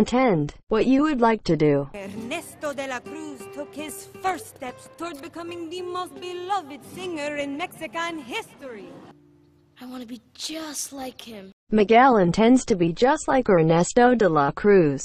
intend, what you would like to do. Ernesto de la Cruz took his first steps toward becoming the most beloved singer in Mexican history. I want to be just like him. Miguel intends to be just like Ernesto de la Cruz.